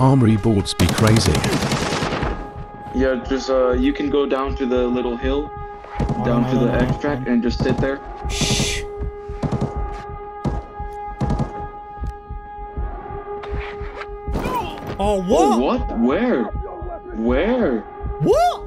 Armory boards be crazy. Yeah, just you can go down to the little hill, down to the extract, and just sit there. Shh. Oh, what? Oh, what? Where? Where? What?